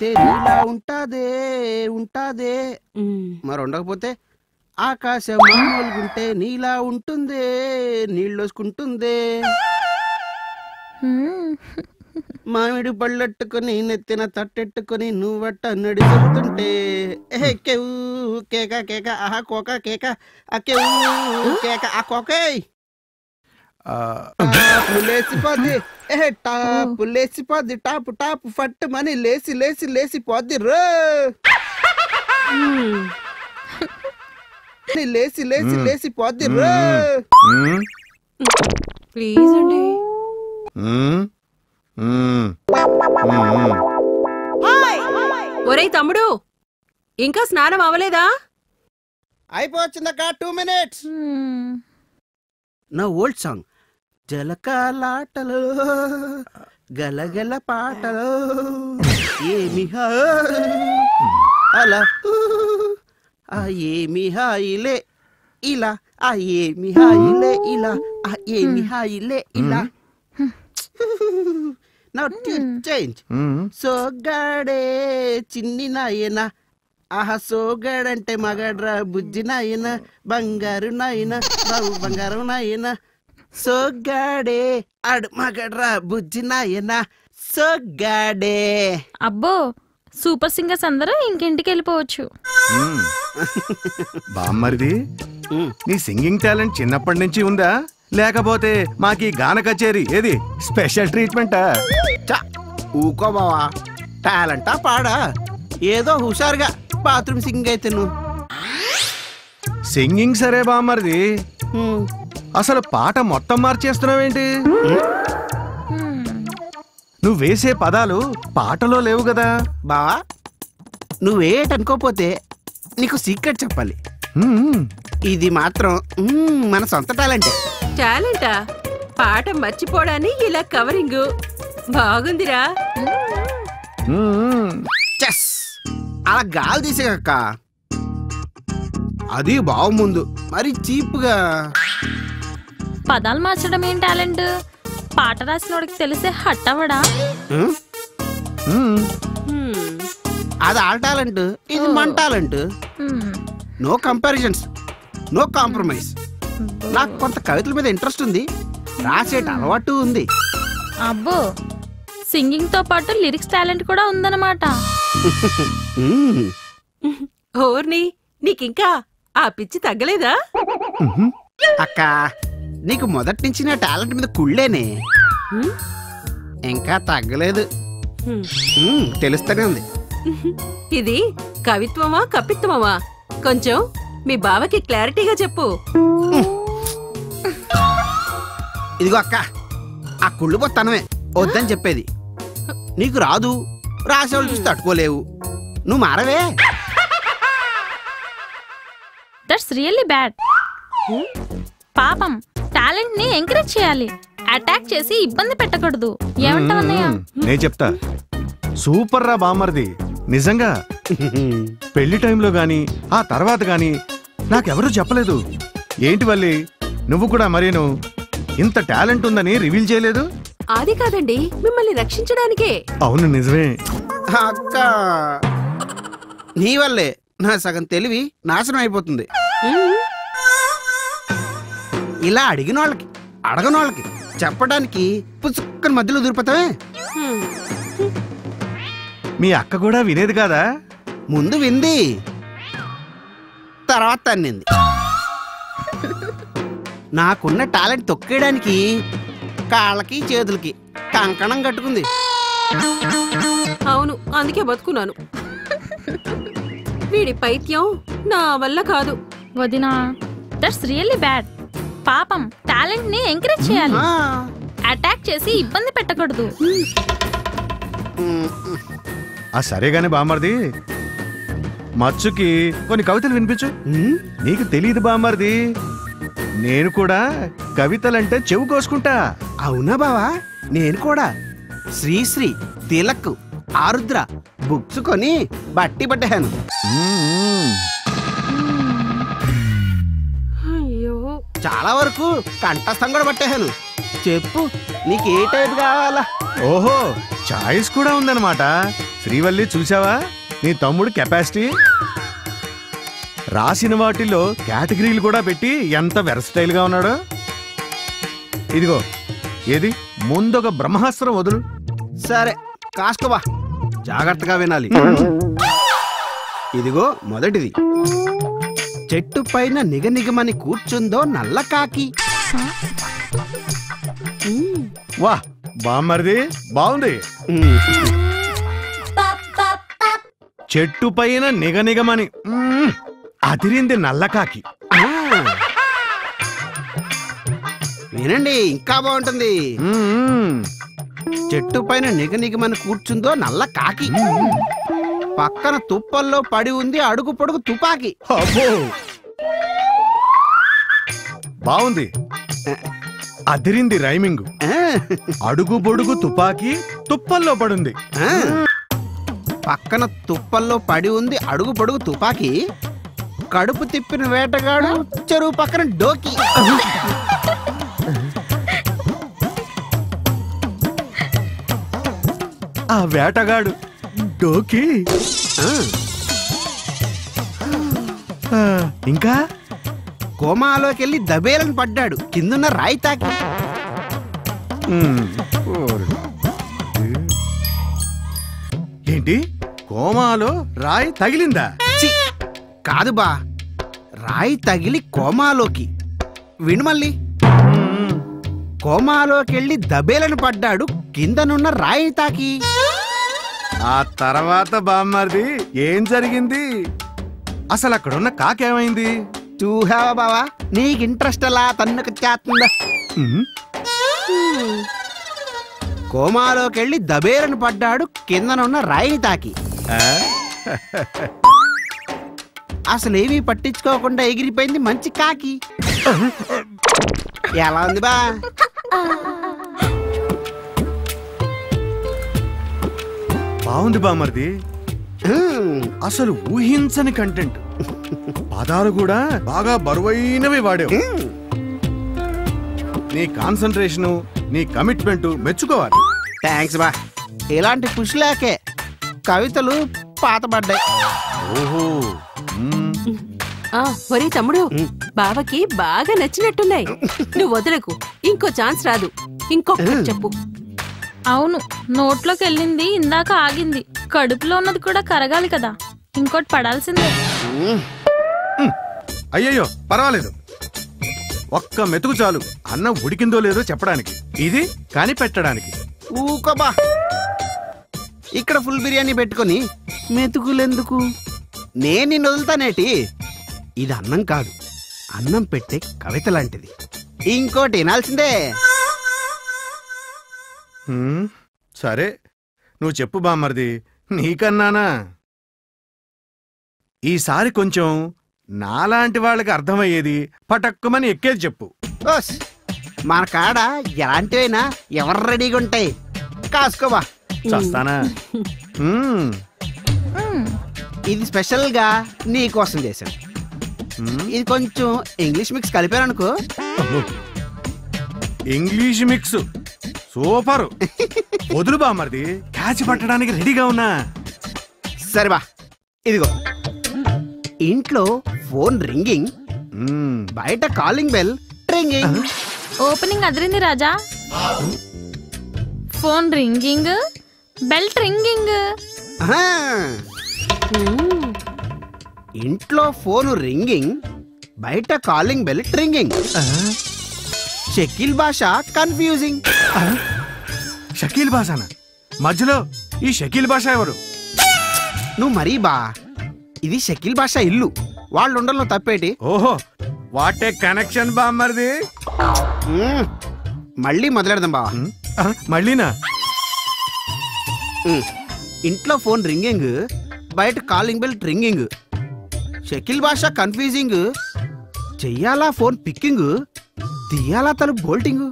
వస్తే నీలా ఉంటాదే ఉంటాదే, మరి ఉండకపోతే ఆకాశం మామూలుగుంటే నీలా ఉంటుందే నీళ్ళోసుకుంటుందే. మామిడి పళ్ళెట్టుకుని నెత్తిన తట్టెట్టుకుని నువ్వట్ట నడి చెబుతుంటే కేవు కేక కేక ఆహా కోక కేక ఆ కేవు కేక ఆ కోకే లేచిపోద్ది టాపు లేచిపోద్ది టాపు టాపు ఫట్టు మని లేచి లేచి లేచిపోద్ది రో లేచి లేచి లేచిపోద్ది రో. ప్లీజ్ అండి. ఒరే తమ్ముడు ఇంకా స్నానం అవ్వలేదా? అయిపోవచ్చిందక్క 2 minutes. నా ఓల్డ్ సాంగ్ జలకాలాటలో గలగల పాటలో ఏమి అలా ఆ ఏమి హాయిలే ఇలా ఆ ఏమి హాయిలే ఇలా ఆ ఏమి హాయిలే ఇలా. Now change. సోగాడే చిన్ని నాయన ఆహా సోగాడ్ అంటే మగాడ్రా బుజ్జి నాయన బంగారు నాయన బాబు బంగారు నాయన సోగాడే ఆడు మగాడ్రా బుజ్జి నాయన సోగాడే. అబ్బో సూపర్ సింగర్స్ అందరూ ఇంకింటికి వెళ్ళిపోవచ్చు. బామ్మరిది నీ సింగింగ్ టాలెంట్ చిన్నప్పటి నుంచి ఉందా లేకపోతే మాకి గాన కచేరీ ఏది స్పెషల్ ట్రీట్మెంటా? ఊకో బావా టాలెంటా పాడా ఏదో హుషారుగా బాత్రూమ్ సింగింగ్ అయితే నువ్వు సింగింగ్ సరే బామ్మరిది అసలు పాట మొత్తం మార్చేస్తున్నావేంటి? నువ్వు వేసే పదాలు పాటలో లేవు కదా బావా. నువ్వేటనుకోపోతే నీకు సీక్రెట్ చెప్పాలి. ఇది మాత్రం మన సొంత టాలెంటే. టాలెంటా? పాట మర్చిపోవడాన్ని ఇలా కవరింగ్ బాగుందిరా. అలా గాలి తీసేయక్క అది బాగుంది మరి చీప్గా. పదాలు మార్చడం ఏం టాలెంట్? పాట రాసినోడికి తెలిసే హట్టవడా అది ఆ టాలెంట్. ఇది మన talent. No comparisons no compromise. నాకు కొంత కవితల మీద ఇంట్రెస్ట్ ఉంది, రాసేట అలవాటు ఉంది. అబ్బో సింగింగ్ తో పాటు లిరిక్స్ టాలెంట్ కూడా ఉందన్నమాట. ఓర్ని నీకింకా ఆ పిచ్చి తగ్గలేదా? అక్క నీకు మొదటి నుంచి నా టాలెంట్ మీద కుళ్ళేనే, ఇంకా తగ్గలేదు తెలుస్తూనే ఉంది. ఇది కవిత్వమా కపిత్వమా? కొంచెం మీ బావకి క్లారిటీగా చెప్పు. ఇదిగో అక్క ఆ కుళ్ళుపోతానమే వద్దని చెప్పేది. నీకు రాదు, రాసేవాళ్ళు చూసి తట్టుకోలేవు, నువ్వు మారవే. That's really bad. పాపం టాలెంట్ ని ఎంకరేజ్ చేయాలి, అటాక్ చేసి ఇబ్బంది పెట్టకూడదు. ఏమంటావు అన్నయ్య? నేను చెప్తా. సూపర్ రా బామ్మర్ది, నిజంగా పెళ్లి టైంలో గాని ఆ తర్వాత గాని నాకెవరూ చెప్పలేదు. ఏంటి వల్లి నువ్వు కూడా మరీను ఇంత టాలెంట్ ఉందని రివీల్ చేయలేదు? అది కాదండి, మిమ్మల్ని రక్షించడానికే. అవును నిజమే అక్క, నీ వల్లే నా సగం తెలివి నాశనం అయిపోతుంది. ఇలా అడిగిన వాళ్ళకి అడగని వాళ్ళకి చెప్పడానికి పుచ్చుక్కని మధ్యలో దూరిపోతావే. మీ అక్క కూడా వినేది కాదా? ముందు వింది తర్వాత అన్నింది. నాకున్న టాలెంట్ తొక్కేయడానికి కాళ్ళకి చేతులకి కంకణం కట్టుకుంది. అవును అందుకే బతుకున్నాను. వీడి పైత్యం నా వల్ల కాదు వదినా. That's really bad. పాపం టాలెంట్ ని ఎంకరేజ్ చేయాలి, అటాక్ చేసి ఇబ్బంది పెట్టకూడదు. ఆ సరేగానే బామ్మర్ది మచ్చుకి కొన్ని కవితలు వినిపించు. నీకు తెలియదు బామ్మర్ది, నేను కూడా కవితలంటే చెవు కోసుకుంటా. అవునా బావా? నేను కూడా శ్రీశ్రీ తిలక్ ఆరుద్ర బుక్స్ కొని బట్టి పట్టాను. చాలా వరకు కంఠస్థం కూడా పట్టాను. చెప్పు నీకు ఏ టైప్ కావాలా? ఓహో చాయిస్ కూడా ఉందన్నమాట. శ్రీవల్లి చూసావా నీ తమ్ముడు కెపాసిటీ రాసిన వాటిలో కేటగిరీలు కూడా పెట్టి ఎంత వెర్సటైల్ గా ఉన్నాడు. ఇదిగో ఏది ముందొక బ్రహ్మాస్త్రం వదులు. సరే కాస్కోవా జాగ్రత్తగా వినాలి. ఇదిగో మొదటిది చెట్టు పైన నిగనిగమని కూర్చుందో నల్ల కాకి. వా బామ్మరిది బాగుంది. చెట్టు పైన నిగనిగమని అదిరింది నల్లకాకి. వినండి ఇంకా బాగుంటుంది. చెట్టు పైన నిగనిగమని కూర్చుందో నల్ల కాకి, పక్కన తుప్పల్లో పడి ఉంది అడుగు పొడుగు తుపాకి. బాగుంది అదిరింది రైమింగ్. అడుగు పొడుగు తుపాకి తుప్పల్లో పడుంది, పక్కన తుప్పల్లో పడి ఉంది అడుగు పొడుగు తుపాకి, కడుపు తిప్పిన వేటగాడు చెరువు పక్కన డోకి. ఆ వేటగాడు డోకి. ఇంకా కోమాలోకి వెళ్ళి దబేలను పడ్డాడు కిందున్న రాయి తాకి. ఏంటి కోమాలో రాయి తగిలిందా? కాదు బా, రాయి తగిలి కోమాలోకి. విను మళ్ళీ. కోమాలోకి వెళ్ళి దబేలను పడ్డాడు కిందనున్న రాయి తాకి. ఆ తర్వాత బామ్మది ఏం జరిగింది? అసలు అక్కడున్న కాకేమైంది? చూహావా బావా నీకు ఇంట్రెస్ట్ అలా తన్నుకు చేస్తుందా? కోమాలోకి వెళ్ళి దబేలను పడ్డాడు కిందనున్న రాయి తాకి. అసలేమీ పట్టించుకోకుండా ఎగిరిపోయింది మంచి కాకి. ఎలా ఉంది బా? బాగుంది బామర్ది. అసలు ఊహించని కంటెంట్. పదాలు కూడా బాగా బరువైనవి వాడావు. నీ కాన్సన్ట్రేషను నీ కమిట్మెంట్ మెచ్చుకోవాలి. థ్యాంక్స్ బా. ఇలాంటి పుష్ లేకే కవితలు పాతబడ్డాయి. ఓహో ఒరే తమ్ముడు, బావకి బాగా నచ్చినట్టున్నాయి. నువ్వు వదలకు, ఇంకో ఛాన్స్ రాదు. ఇంకొకటి చెప్పు. అవును, నోట్లోకి వెళ్ళింది ఇందాక ఆగింది, కడుపులో ఉన్నది కూడా కరగాలి కదా, ఇంకోటి పడాల్సిందే. అయ్యయ్యో పర్వాలేదు, ఒక్క మెతుకు చాలు అన్నం ఉడికిందో లేదో చెప్పడానికి. ఇది కాని పెట్టడానికి ఊకబా. ఇక్కడ ఫుల్ బిర్యానీ పెట్టుకొని మెతుకులెందుకు? నేను నిన్ను వదులుతానేటి? ఇది అన్నం కాదు, అన్నం పెట్టే కవిత లాంటిది. ఇంకోటి వినాల్సిందే. సరే నువ్వు చెప్పు బామ్మర్ది. నీకన్నానా ఈసారి కొంచెం నాలాంటి వాళ్ళకి అర్థమయ్యేది పటక్కుమని ఎక్కేది చెప్పు. మన కాడ ఎలాంటివైనా ఎవరు రెడీగా ఉంటాయి. కాసుకోవా చేస్తానా? ఇది స్పెషల్గా నీకోసం చేశాను. ఇది కొంచెం ఇంగ్లీష్ మిక్స్ కలిపారనుకో. English mix super. వదులు బామ్మర్ది, క్యాచ్ పట్టడానికి రెడీగా ఉన్నా. సరే బా, ఇదిగో. ఇంట్లో ఫోన్ రింగింగ్, బయట కాలింగ్ బెల్ రింగింగ్. ఓపెనింగ్ అదిరింది రాజా. Phone ringing, bell ringing. ఇంట్లో ఫోను రింగింగ్, బయట కాలింగ్ బెల్ రింగింగ్. షకీల్ భాష కన్ఫ్యూజింగ్. షకీల్ భాషనా? మధ్యలో ఈ షకీల్ భాష ఎవరు? నువ్వు మరీ బా, ఇది షకీల్ భాష ఇల్లు, వాళ్ళు ఉండలో తప్పేటి. ఓహో వాట్ ఏ కనెక్షన్ బామ్మర్ది. మళ్ళీ మొదలెడదాం బా. మళ్ళీనా? ఇంట్లో ఫోన్ రింగింగ్, బయట కాలింగ్ బెల్ రింగింగ్, షకీల్ భాష కన్ఫ్యూజింగ్, చెయ్యాలా ఫోన్ పిక్కింగ్, తీయాలా తను బోల్టింగ్.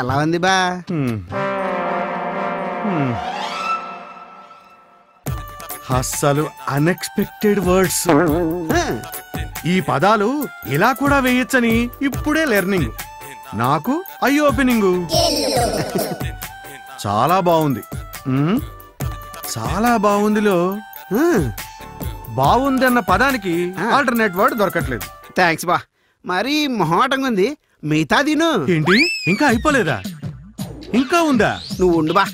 ఎలా ఉంది బా? అస్సలు అన్ఎక్స్పెక్టెడ్ వర్డ్స్. ఈ పదాలు ఇలా కూడా వేయొచ్చని ఇప్పుడే లెర్నింగ్. నాకు ఐ ఓపెనింగ్. చాలా బాగుంది. చాలా బాగుందిలో. బాగుంది అన్న పదానికి ఆల్టర్నేట్ వర్డ్ దొరకట్లేదు. థ్యాంక్స్ బా. మరీ మొహాటంగా ఉంది, మిగతా తిను. ఏంటి ఇంకా అయిపోలేదా? ఇంకా ఉందా? నువ్వు ఉండు బా,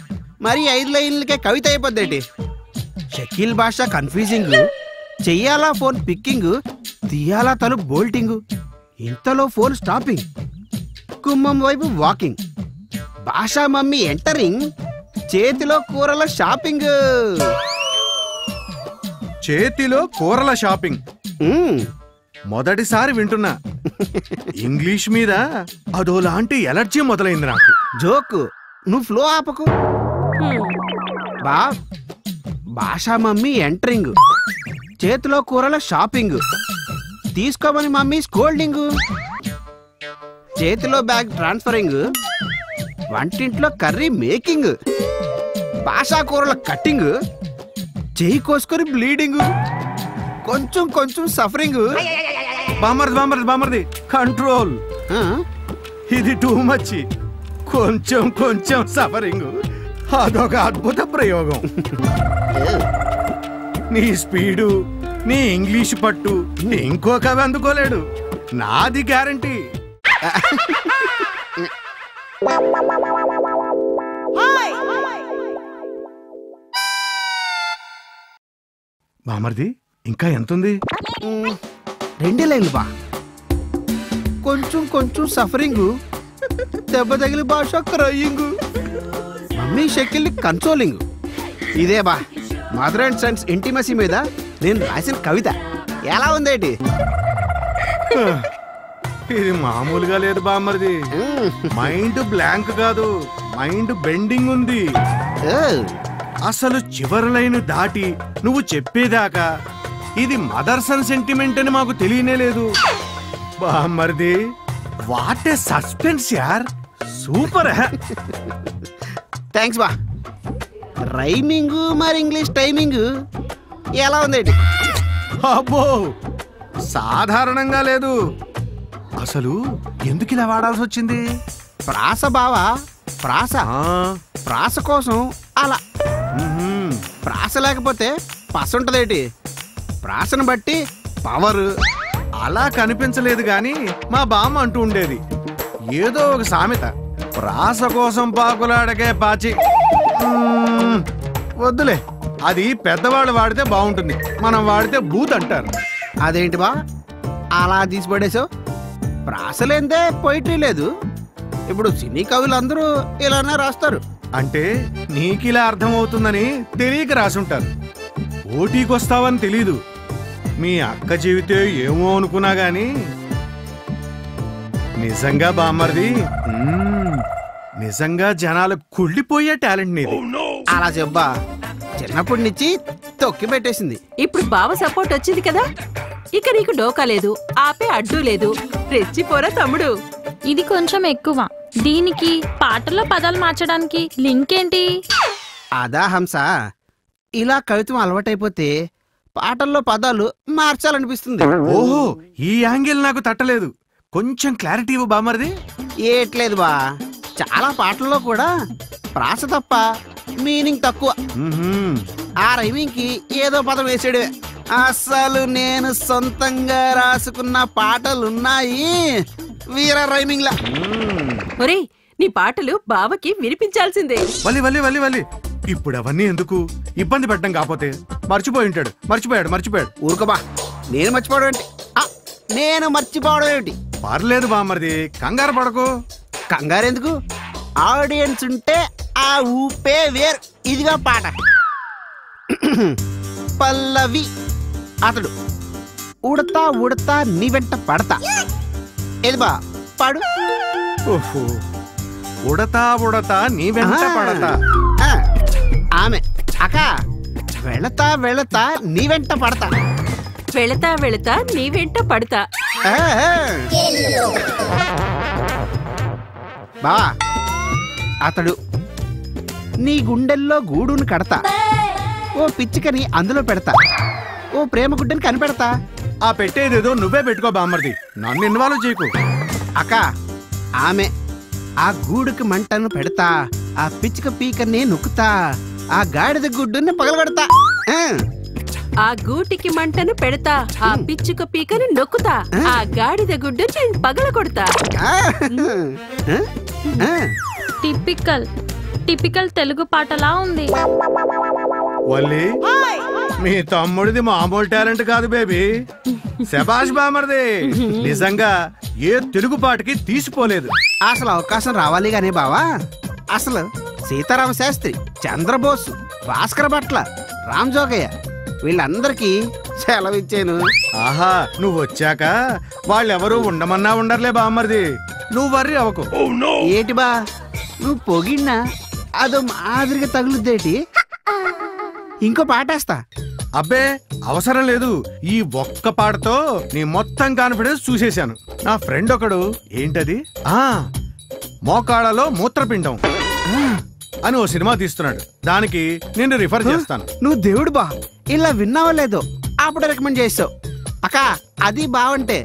మరి 5 లైన్లకే కవిత అయిపోద్దేంటి? షకీల్ భాష కన్ఫ్యూజింగ్, చెయ్యాలా ఫోన్ పిక్కింగ్, తీయాలా తలుపు బోల్టింగ్, ఇంతలో ఫోన్ స్టాపింగ్, కుమ్మం వైపు వాకింగ్, భాషా మమ్మీ ఎంటరింగ్, చేతిలో కూరల షాపింగ్. చేతిలో కూరల షాపింగ్ మొదటిసారి వింటున్నా. ఇంగ్లీష్ మీద అదోలాంటి ఎలర్జీ మొదలైంది నాకు. జోక్ నువ్వు ఫ్లో ఆపకు బా. భాషా మమ్మీ ఎంటరింగ్, చేతిలో కూరల షాపింగ్, తీసుకోమని మమ్మీ స్కోల్డింగ్, చేతిలో బ్యాగ్ ట్రాన్స్ఫరింగ్, వంటింట్లో కర్రీ మేకింగ్, భాషా కూరల కట్టింగ్, చేయి కోసుకొని బ్లీడింగ్, కొంచెం కొంచెం సఫరింగ్. బామర్ది బామర్ది బామర్ది కంట్రోల్, ఇది టూ మచ్. కొంచెం కొంచెం సఫరింగ్ అదొక అద్భుత ప్రయోగం. నీ స్పీడు, నీ ఇంగ్లీష్ పట్టు ఇంకో కవి అందుకోలేడు, నాది గ్యారంటీ. బామర్ది ఇంకా ఎంతుంది? 2 లైన్లు బా. కొంచెం కొంచెం సఫరింగ్, దెబ్బ తగిలి భాష క్రయింగ్, మమ్మీ షకిల్ కన్సోలింగ్. ఇదే బా మదర్ అండ్ సన్స్ ఇంటిమసీ మీద నేను రాసిన కవిత. ఎలా ఉందేటి? ఇది మామూలుగా లేదు బామ్మర్ది. మైండ్ బ్లాంక్ కాదు, మైండ్ బెండింగ్ ఉంది. అసలు చివరి లైన్ దాటి నువ్వు చెప్పేదాకా ఇది మదర్ సన్ సెంటిమెంట్ అని మాకు తెలియనే లేదు బామ్మర్ది. వాట్ ఏ సస్పెన్స్ యార్, సూపర్. థ్యాంక్స్ బా. రైమింగ్ మరి ఇంగ్లీష్ టైమింగ్ ఎలా ఉందేటి? అబ్బో సాధారణంగా లేదు. అసలు ఎందుకు ఇలా వాడాల్సి వచ్చింది? ప్రాస బావా, ప్రాస. ప్రాస కోసం అలా. ప్రాస లేకపోతే పస ఉంటదేటి? ప్రాసను బట్టి పవర్. అలా కనిపించలేదు కానీ మా బామ్మ అంటూ ఉండేది ఏదో ఒక సామెత, ప్రాస కోసం పాకులాడకే పాచి. వద్దులే, అది పెద్దవాళ్ళు వాడితే బాగుంటుంది, మనం వాడితే బూత్ అంటారు. అదేంటి బా అలా తీసిపడేసావు? ప్రాసలేందే పోయిట్రీ లేదు. ఇప్పుడు సినీ కవులందరూ ఇలానే రాస్తారు. అంటే నీకిలా అర్థమవుతుందని తెలియక రాసుంటారు. పోటీకి వస్తావని తెలీదు. మీ అక్క జీవితే ఏమో అనుకున్నా గాని నిజంగా బామ్మర్ది, నిజంగా జనాలు కుళ్ళిపోయే టాలెంట్ నీది. అలా చెబ్బా, చిన్నప్పటి నుంచి తొక్కి పెట్టేసింది. ఇప్పుడు బావ సపోర్ట్ వచ్చింది కదా, ఇక నీకు డోకా లేదు, ఆపే అడ్డు లేదు. రెచ్చిపోరా తమ్ముడు. ఇది కొంచెం ఎక్కువ. దీనికి పాటల్లో పదాలు మార్చడానికి లింక్ ఏంటి? అదా హంస, ఇలా కవిత్వం అలవాటైపోతే పాటల్లో పదాలు మార్చాలనిపిస్తుంది. ఓహో, ఈ యాంగిల్ నాకు తట్టలేదు. కొంచెం క్లారిటీ ఇవ్వు బామర్ది. ఏట్లేదు బా, చాలా పాటల్లో కూడా ప్రాస తప్ప మీనింగ్ తక్కువ. ఆ రైమింగ్ కి ఏదో పదం వేసాడే. అసలు నేను సొంతంగా రాసుకున్న పాటలున్నాయి వీర రైమింగ్ లా. ఒరే, నీ పాటలు బావకి వినిపించాల్సిందే. ఇప్పుడు అవన్నీ ఎందుకు ఇబ్బంది పెట్టడం? కాకపోతే మర్చిపోయాడు. ఊరుకోబా, నేను మర్చిపోవడం ఏంటి? పర్లేదు బామ్మర్ది, కంగారు పడకు. కంగారు ఎందుకు? ఆడియన్స్ ఉంటే ఆ ఊపే వేరు. ఇదిగా పాట. పల్లవి, అతడు ఉడతా ఉడతా నీ వెంట పడతా. ఏది బా పాడు? ఉడతా ఉడతా నీ వెంట పడతా. ఆమె అక్క, వెళతా వెళతా నీ వెంట పడతా, వెళతా వెళతా నీ వెంట పడతా. బా, అతడు నీ గుండెల్లో గూడును కడతా, ఓ పిచ్చికని అందులో పెడతా, ఓ ప్రేమ గుడ్డని కనిపెడతా. ఆ పెట్టేదేదో నువ్వే పెట్టుకో బామ్మర్ది, నన్ను ఇన్వాల్వ్ చేయకు. అక్క, ఆమె ఆ గూడుకి మంటను పెడతా, ఆ పిచ్చిక పీకనే నొక్కుతా, ఆ ఆ గాడిద గుడ్డుని పగలగొడతా, ఆ గూటికి మంటను పెడతా, ఆ పిచ్చుక పీకను నొక్కుతా, ఆ గాడిద గుడ్డు నేను పగలగొడతా. టిపికల్ టిపికల్ తెలుగు పాటలా ఉంది. వల్లి మీ తమ్ముడిది మామూలు టాలెంట్ కాదు బేబీ. శభాష్ బామర్ది, నిజంగా ఏ తెలుగు పాటకి తీసిపోలేదు. అసలు అవకాశం రావాలి గానీ బావా. అసలు సీతారామ శాస్త్రి, చంద్రబోసు, భాస్కర్ భట్ల, రామ్ జోగయ్య వీళ్ళందరికీ సెలవిచ్చాను. ఆహా, నువ్వు వచ్చాక వాళ్ళెవరూ ఉండమన్నా ఉండర్లే బామర్ది, నువ్వు వర్రీ అవకు. ఏటి బా నువ్వు పొగిన్నా అదో మాదిరిగా తగులుద్దేటి. ఇంకో పాటేస్తా. అబ్బే అవసరం లేదు, ఈ ఒక్క పాటతో నీ మొత్తం కాన్ఫిడెన్స్ చూసేశాను. నా ఫ్రెండ్ ఒకడు ఏంటది ఆ మోకాళ్ళలో మూత్రపిండం అని ఓ సినిమా తీస్తున్నాడు, దానికి నేను రిఫర్ చేస్తాను. నువ్వు దేవుడు బా, ఇలా విన్నావో లేదో అప్పుడు రికమెండ్ చేస్తావు అక్క. అది బాగుంటే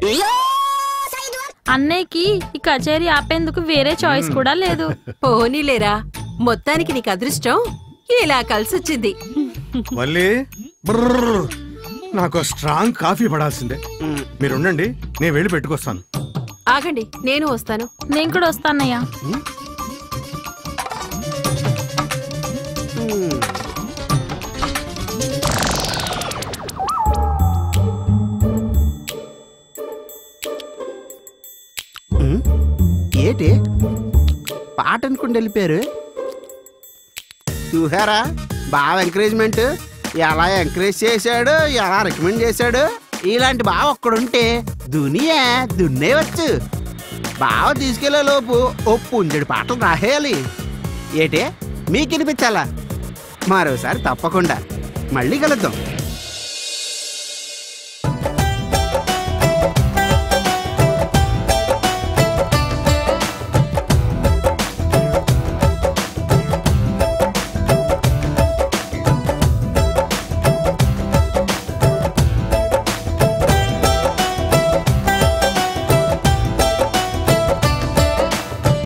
అన్నయ్యకి ఈ కచేరీ ఆపేందుకు వేరే చాయిస్ కూడా లేదు. పోనీ లేరా, మొత్తానికి నీకు అదృష్టం ఇలా కలిసి వచ్చింది. మళ్ళీ నాకు స్ట్రాంగ్ కాఫీ పడాల్సిందే. మీరుండండి, నేను వెళ్ళి పెట్టుకొస్తాను. ఆగండి, నేను వస్తాను. నేను కూడా వస్తానయ్యా. ఏటి పాట అనుకుని వెళ్ళిపోయారు చూసారా? బాగా ఎంకరేజ్మెంట్, ఎలా ఎంకరేజ్ చేశాడు, ఎలా రికమెండ్ చేశాడు. ఇలాంటి బావ ఒక్కడుంటే దునియా దున్నేవచ్చు. బావ తీసుకెళ్లే లోపు ఓ పుంజడి పాటలు రాసేయాలి. ఏటే మీకు వినిపించాలా? మరోసారి తప్పకుండా. మళ్ళీ కలుద్దాం.